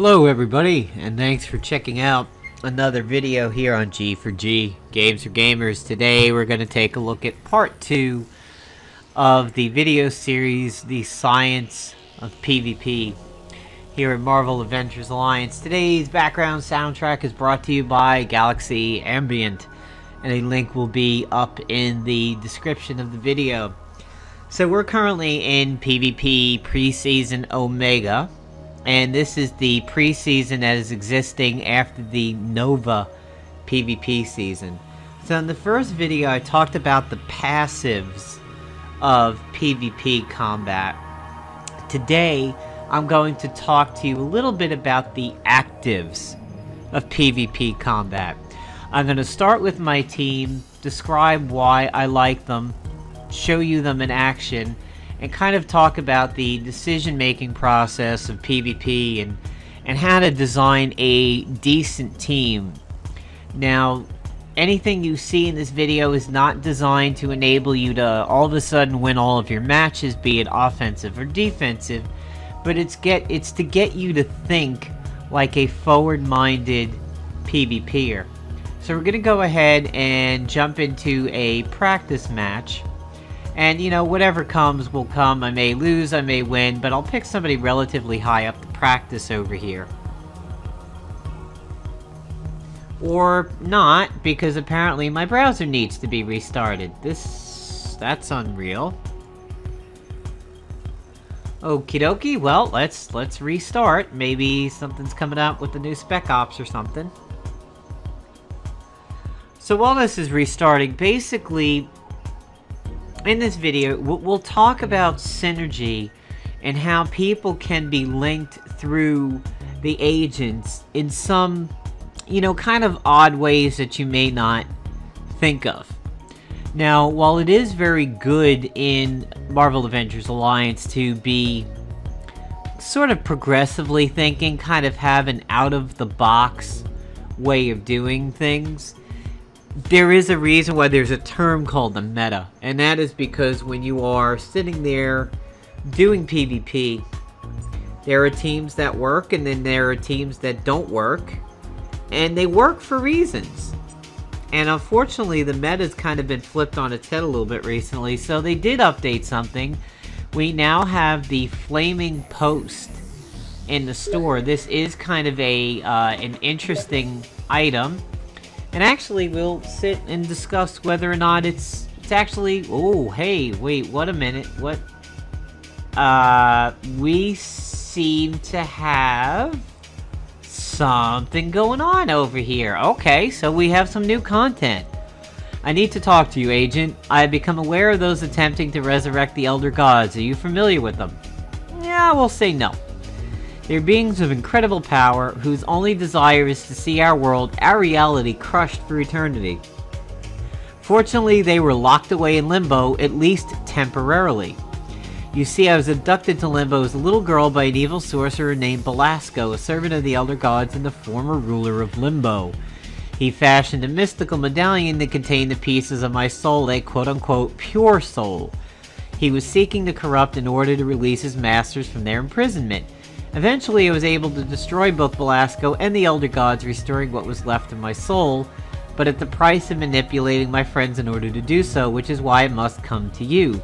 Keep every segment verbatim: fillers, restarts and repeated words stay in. Hello everybody, and thanks for checking out another video here on G four G Games for Gamers. Today we're going to take a look at part two of the video series, The Science of PvP, here at Marvel Avengers Alliance. Today's background soundtrack is brought to you by Galaxy Ambient, and a link will be up in the description of the video. So we're currently in PvP Preseason Omega, and this is the preseason that is existing after the Nova PvP season. So in the first video I talked about the passives of PvP combat. Today I'm going to talk to you a little bit about the actives of PvP combat. I'm going to start with my team, describe why I like them, show you them in action, and kind of talk about the decision-making process of PvP and and how to design a decent team. Now, anything you see in this video is not designed to enable you to all of a sudden win all of your matches, be it offensive or defensive, but it's get it's to get you to think like a forward-minded PvPer. So we're gonna go ahead and jump into a practice match. And, you know, whatever comes will come. I may lose, I may win, but I'll pick somebody relatively high up to practice over here. Or not, because apparently my browser needs to be restarted. This... that's unreal. Okie dokie, well, let's, let's restart. Maybe something's coming up with the new Spec Ops or something. So while this is restarting, basically, in this video, we'll talk about synergy and how people can be linked through the agents in some, you know, kind of odd ways that you may not think of. Now, while it is very good in Marvel Avengers Alliance to be sort of progressively thinking, kind of have an out-of-the-box way of doing things, there is a reason why there's a term called the meta, and that is because when you are sitting there doing PvP, there are teams that work and then there are teams that don't work, and they work for reasons. And unfortunately the meta's kind of been flipped on its head a little bit recently, so they did update something. We now have the Flaming Post in the store. This is kind of a uh, an interesting item. And actually, we'll sit and discuss whether or not it's it's actually... Oh, hey, wait, what a minute. What? Uh, we seem to have something going on over here. Okay, so we have some new content. I need to talk to you, Agent. I have become aware of those attempting to resurrect the Elder Gods. Are you familiar with them? Yeah, we'll say no. They're beings of incredible power, whose only desire is to see our world, our reality, crushed for eternity. Fortunately, they were locked away in Limbo, at least temporarily. You see, I was abducted to Limbo as a little girl by an evil sorcerer named Belasco, a servant of the Elder Gods and the former ruler of Limbo. He fashioned a mystical medallion that contained the pieces of my soul, a quote-unquote pure soul. He was seeking to corrupt in order to release his masters from their imprisonment. Eventually, I was able to destroy both Belasco and the Elder Gods, restoring what was left of my soul, but at the price of manipulating my friends in order to do so, which is why it must come to you.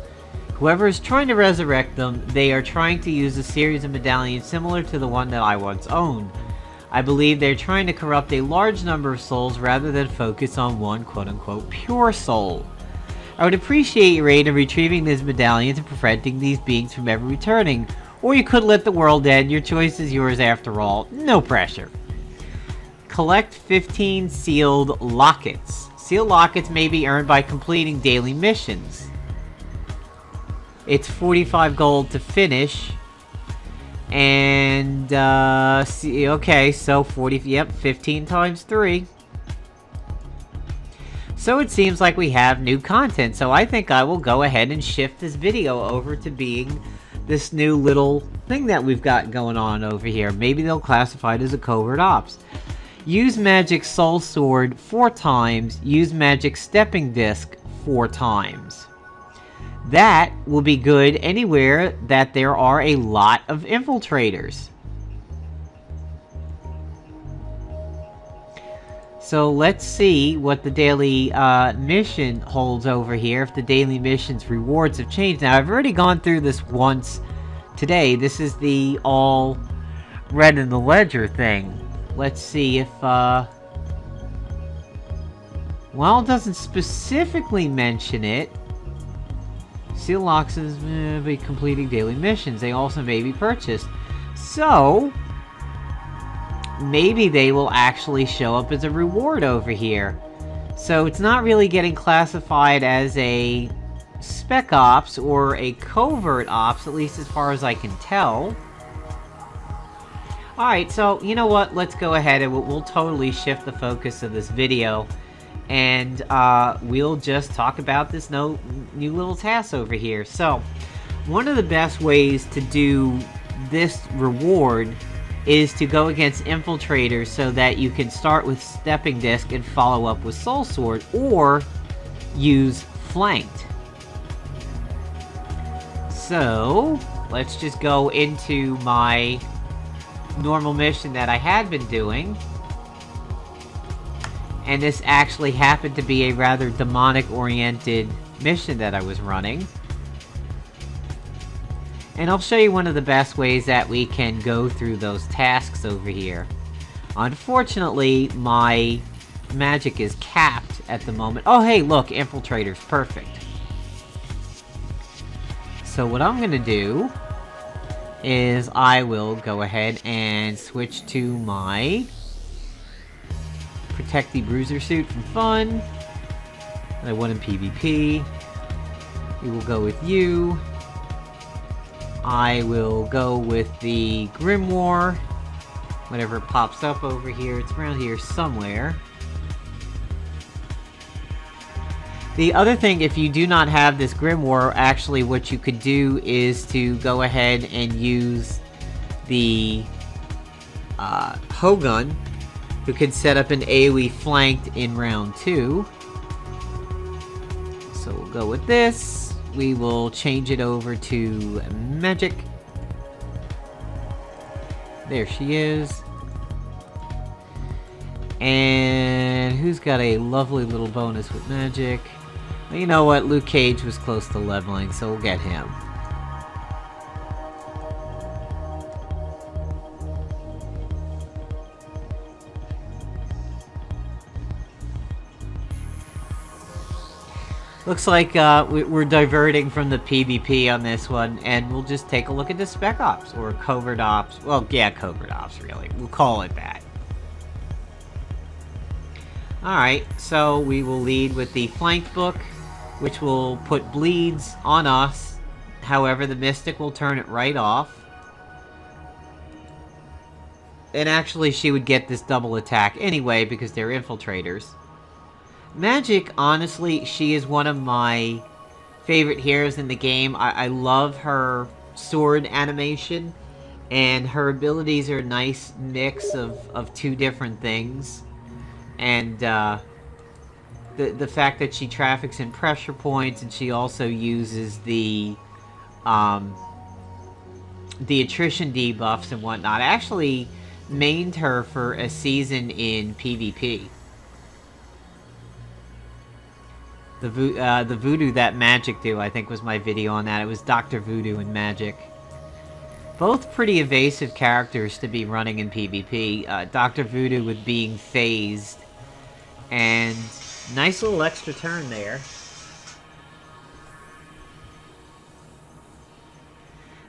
Whoever is trying to resurrect them, they are trying to use a series of medallions similar to the one that I once owned. I believe they are trying to corrupt a large number of souls rather than focus on one quote-unquote pure soul. I would appreciate your aid in retrieving these medallions and preventing these beings from ever returning. Or you could let the world end. Your choice is yours after all. No pressure. Collect fifteen sealed lockets. Sealed lockets may be earned by completing daily missions. It's forty-five gold to finish. And, uh, see, okay, so forty, yep, fifteen times three. So it seems like we have new content. So I think I will go ahead and shift this video over to being this new little thing that we've got going on over here. Maybe they'll classify it as a Covert Ops. Use Magic Soul Sword four times. Use Magic Stepping Disc four times. That will be good anywhere that there are a lot of infiltrators. so let's see what the daily uh, mission holds over here, if the daily mission's rewards have changed. Now, I've already gone through this once today. This is the all Red in the Ledger thing. Let's see if, uh... well, it doesn't specifically mention it. Seal locks is uh, be completing daily missions. They also may be purchased. So, maybe they will actually show up as a reward over here. So it's not really getting classified as a Spec Ops or a Covert Ops, at least as far as I can tell. Alright, so you know what? Let's go ahead and we'll, we'll totally shift the focus of this video. And uh, we'll just talk about this no, new little task over here. So, one of the best ways to do this reward is to go against Infiltrators so that you can start with Stepping Disc and follow up with Soul Sword, or use Flanked. So, let's just go into my normal mission that I had been doing. And this actually happened to be a rather demonic-oriented mission that I was running. And I'll show you one of the best ways that we can go through those tasks over here. Unfortunately, my magic is capped at the moment. Oh, hey, look, Infiltrator's perfect. So what I'm going to do is I will go ahead and switch to my Protect the Bruiser Suit from Fun. I won in PvP. We will go with you. I will go with the Grimoire. Whatever pops up over here. It's around here somewhere. The other thing, if you do not have this Grimoire, actually what you could do is to go ahead and use the uh, Hogun, who can set up an AoE flanked in round two. So we'll go with this. We will change it over to Magik. There she is. And who's got a lovely little bonus with Magik? Well, you know what? Luke Cage was close to leveling, so we'll get him. Looks like uh, we're diverting from the PvP on this one, and we'll just take a look at the Spec Ops, or Covert Ops. Well, yeah, Covert Ops, really. We'll call it that. Alright, so we will lead with the Flanked book, which will put bleeds on us. However, the Mystic will turn it right off. And actually, she would get this double attack anyway, because they're Infiltrators. Magik, honestly, she is one of my favorite heroes in the game. I, I love her sword animation, and her abilities are a nice mix of, of two different things. And uh, the, the fact that she traffics in pressure points, and she also uses the, um, the attrition debuffs and whatnot. I actually mained her for a season in PvP. The, vo uh, the voodoo that Magik do, I think, was my video on that. It was Doctor Voodoo and Magik. Both pretty evasive characters to be running in PvP. Uh, Doctor Voodoo with being phased. And nice little extra turn there.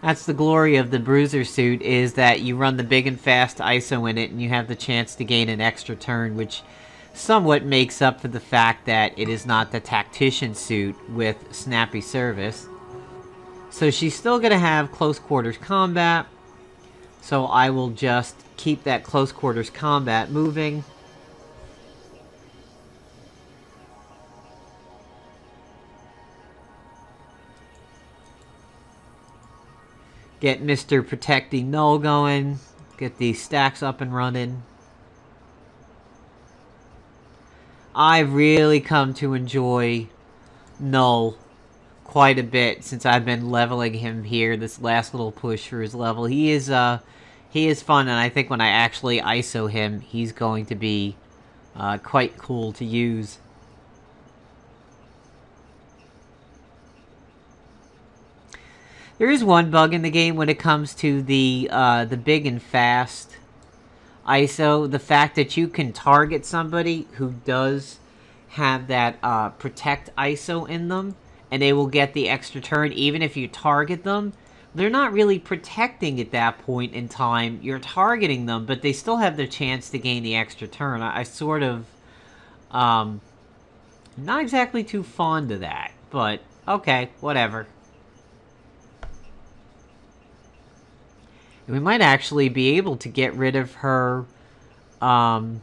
That's the glory of the Bruiser Suit, is that you run the big and fast I S O in it, and you have the chance to gain an extra turn, which somewhat makes up for the fact that it is not the Tactician suit with Snappy Service. So she's still going to have Close Quarters Combat. So I will just keep that Close Quarters Combat moving. Get Mister Protect the Null going. Get these stacks up and running. I've really come to enjoy Null quite a bit since I've been leveling him here. This last little push for his level, he is uh, he is fun, and I think when I actually I S O him, he's going to be uh, quite cool to use. There is one bug in the game when it comes to the uh, the big and fast I S O. The fact that you can target somebody who does have that uh, protect I S O in them, and they will get the extra turn even if you target them. They're not really protecting at that point in time. You're targeting them, but they still have the chance to gain the extra turn. I, I sort of... Um, not exactly too fond of that, but okay, whatever. We might actually be able to get rid of her, um,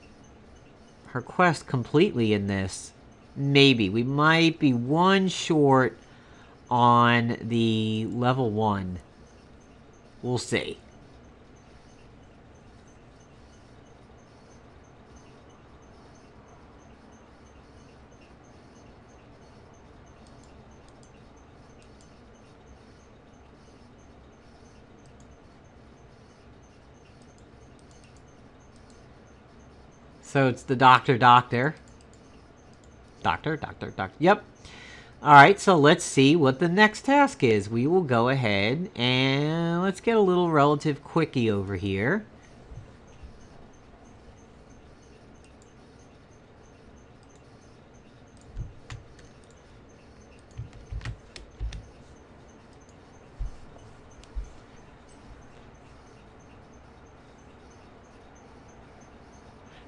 her quest completely in this. Maybe. We might be one short on the level one. We'll see. So it's the doctor, doctor. Doctor, doctor, doctor. Yep. Alright, so let's see what the next task is. We will go ahead and let's get a little relative quickie over here.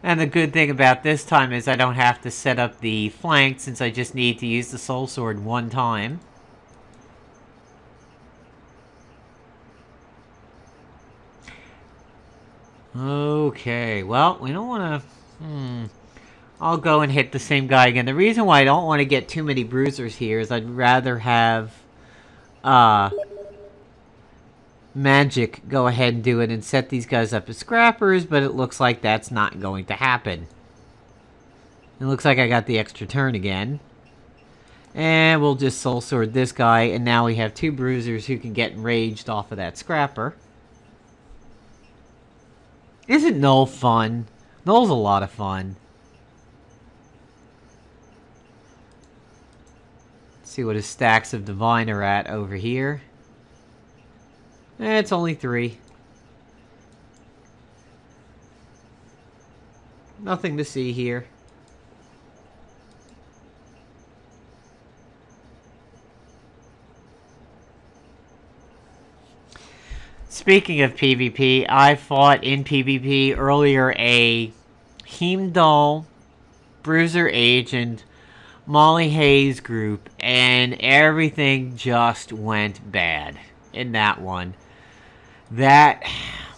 And the good thing about this time is I don't have to set up the flank since I just need to use the Soul Sword one time. Okay, well, we don't want to... Hmm. I'll go and hit the same guy again. The reason why I don't want to get too many bruisers here is I'd rather have... Uh... Magik go ahead and do it and set these guys up as scrappers, but it looks like that's not going to happen. It looks like I got the extra turn again. And we'll just Soul Sword this guy, and now we have two bruisers who can get enraged off of that scrapper. Isn't Null fun? Null's a lot of fun. Let's see what his stacks of Divine are at over here. Eh, it's only three. Nothing to see here. Speaking of PvP, I fought in PvP earlier a Heimdall, Bruiser Agent, Molly Hayes group, and everything just went bad in that one. That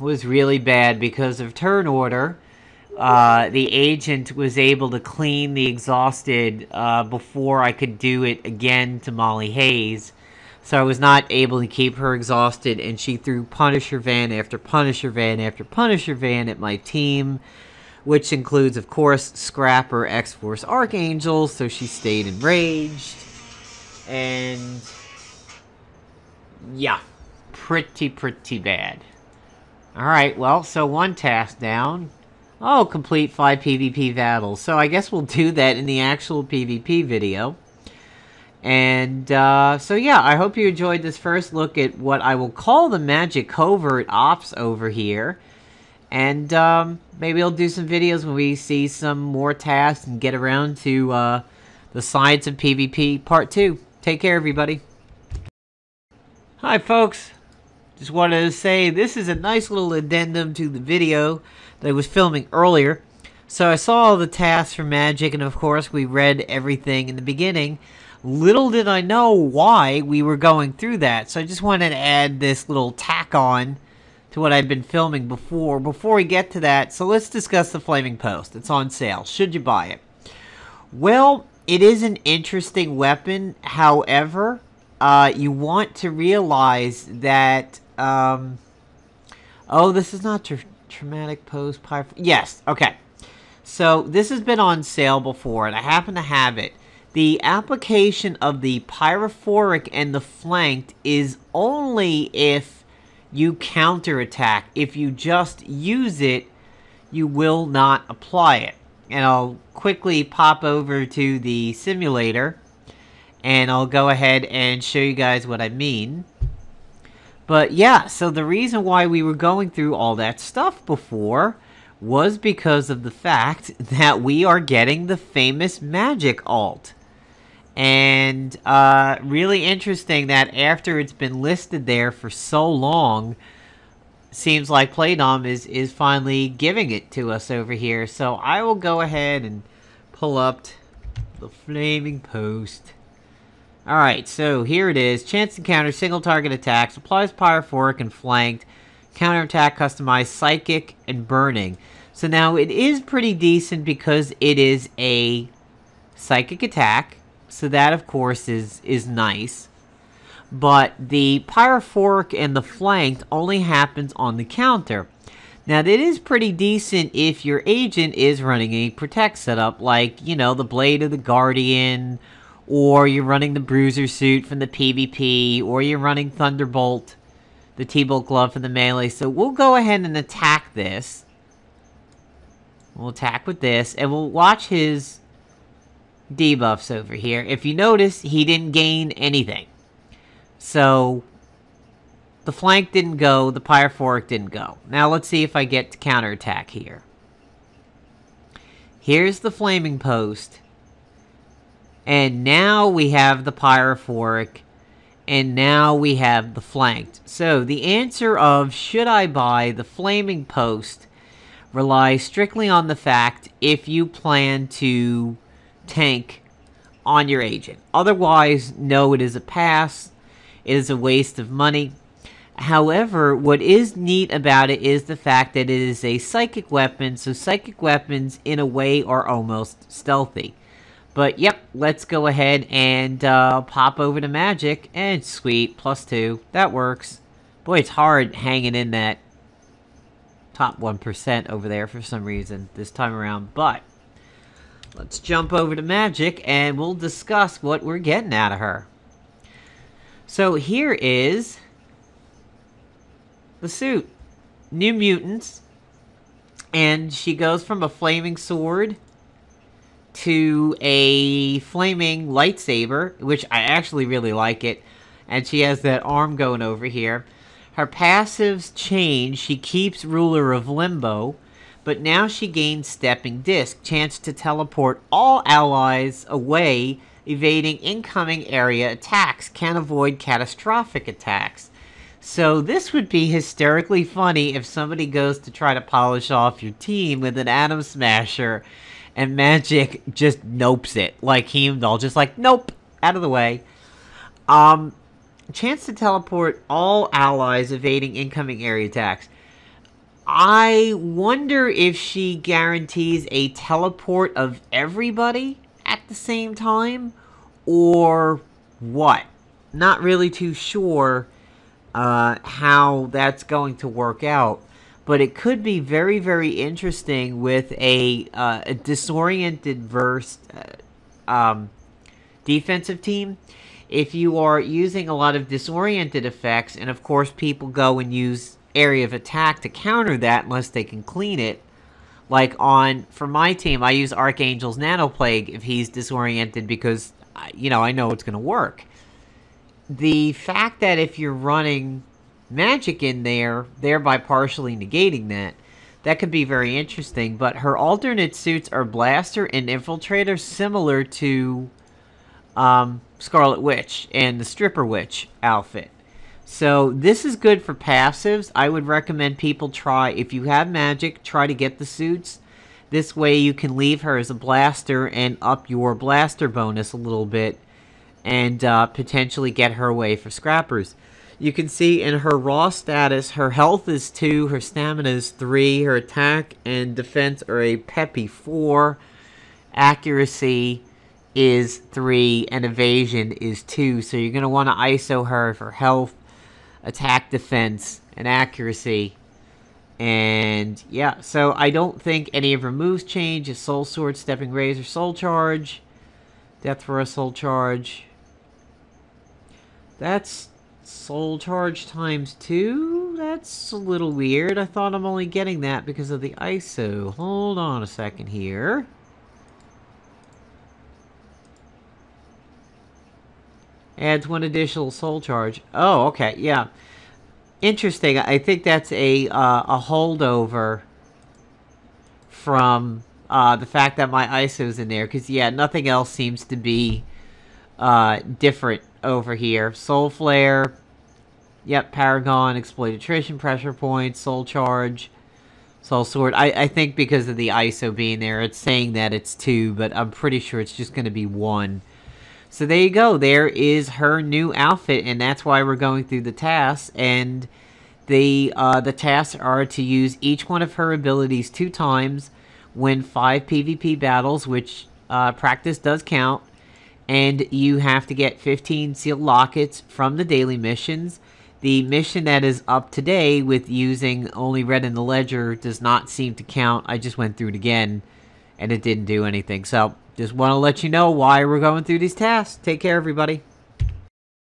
was really bad because of turn order. Uh, the agent was able to clean the exhausted uh, before I could do it again to Molly Hayes. So I was not able to keep her exhausted, and she threw Punisher Van after Punisher Van after Punisher Van at my team, which includes, of course, Scrapper, X-Force Archangel, so she stayed enraged. And... yeah. Pretty, pretty bad. Alright, well, so one task down. Oh, complete five PvP battles. So I guess we'll do that in the actual PvP video. And, uh, so yeah, I hope you enjoyed this first look at what I will call the Magik Covert Ops over here. And, um, maybe I'll do some videos when we see some more tasks and get around to, uh, the science of PvP part two. Take care, everybody. Hi, folks. Just wanted to say this is a nice little addendum to the video that I was filming earlier. So I saw all the tasks for Magik, and of course we read everything in the beginning. Little did I know why we were going through that, so I just wanted to add this little tack on to what I'd been filming before. Before we get to that, so let's discuss the Flaming Post. It's on sale. Should you buy it? Well, it is an interesting weapon. However, uh, you want to realize that... Um, oh, this is not tra traumatic pose. Pyro yes, okay. So this has been on sale before, and I happen to have it. The application of the pyrophoric and the flanked is only if you counterattack. If you just use it, you will not apply it. and I'll quickly pop over to the simulator, and I'll go ahead and show you guys what I mean. But yeah, so the reason why we were going through all that stuff before was because of the fact that we are getting the famous Magik alt. And uh, really interesting that after it's been listed there for so long, seems like Playdom is, is finally giving it to us over here. So I will go ahead and pull up the Flaming Post. Alright, so here it is. Chance encounter, single target attacks, applies pyrophoric and flanked, counterattack, customized, psychic, and burning. So now it is pretty decent because it is a psychic attack. So that, of course, is, is nice. But the pyrophoric and the flanked only happens on the counter. Now, that is pretty decent if your agent is running a protect setup, like, you know, the Blade of the Guardian, or you're running the Bruiser Suit from the PvP, or you're running Thunderbolt, the T-Bolt Glove for the melee. So we'll go ahead and attack this. We'll attack with this, and we'll watch his debuffs over here. If you notice, he didn't gain anything. So the flank didn't go, the pyrophoric didn't go. Now let's see if I get to counterattack here. Here's the Flaming Post. And now we have the pyrophoric, and now we have the flanked. So the answer of should I buy the Flaming Post relies strictly on the fact if you plan to tank on your agent. Otherwise, no, it is a pass. It is a waste of money. However, what is neat about it is the fact that it is a psychic weapon, so psychic weapons in a way are almost stealthy. But, yep, let's go ahead and uh, pop over to Magik. And sweet, plus two. That works. Boy, it's hard hanging in that top one percent over there for some reason this time around. But, let's jump over to Magik and we'll discuss what we're getting out of her. So, here is the suit. New Mutants. And she goes from a flaming sword to a flaming lightsaber, which I actually really like it. And she has that arm going over here. Her passives change. She keeps Ruler of Limbo, but now she gains Stepping Disc, chance to teleport all allies away, evading incoming area attacks, can avoid catastrophic attacks. So this would be hysterically funny if somebody goes to try to polish off your team with an Atom Smasher, and Magik just nopes it. Like Heimdall, just like, nope, out of the way. Um, chance to teleport all allies evading incoming area attacks. I wonder if she guarantees a teleport of everybody at the same time, or what? Not really too sure uh, how that's going to work out. But it could be very, very interesting with a, uh, a disoriented versed uh, um, defensive team. If you are using a lot of disoriented effects, and of course people go and use area of attack to counter that unless they can clean it. Like on, for my team, I use Archangel's Nano Plague if he's disoriented because, you know, I know it's going to work. The fact that if you're running Magik in there, thereby partially negating that. That could be very interesting, but her alternate suits are Blaster and Infiltrator, similar to um, Scarlet Witch and the Stripper Witch outfit. So this is good for passives. I would recommend people try, if you have Magik, try to get the suits. This way you can leave her as a Blaster and up your Blaster bonus a little bit and uh, potentially get her away for Scrappers. You can see in her raw status, her health is two, her stamina is three, her attack and defense are a peppy four, accuracy is three, and evasion is two. So you're going to want to I S O her for health, attack, defense, and accuracy. And yeah, so I don't think any of her moves change. It's Soul Sword, Stepping Razor, Soul Charge, Death for a Soul Charge. That's Soul Charge times two? That's a little weird. I thought I'm only getting that because of the I S O. Hold on a second here. Adds one additional soul charge. Oh, okay, yeah. Interesting. I think that's a, uh, a holdover from uh, the fact that my I S O's in there. Because, yeah, nothing else seems to be uh, different over here. Soul Flare. Yep, Paragon, Exploit Attrition, Pressure Point, Soul Charge, Soul Sword. I, I think because of the I S O being there, it's saying that it's two, but I'm pretty sure it's just going to be one. So there you go. There is her new outfit, and that's why we're going through the tasks. And the, uh, the tasks are to use each one of her abilities two times, win five PvP battles, which uh, practice does count, and you have to get fifteen sealed lockets from the daily missions. The mission that is up today with using only Red in the Ledger does not seem to count. I just went through it again, and it didn't do anything. So, just want to let you know why we're going through these tasks. Take care, everybody.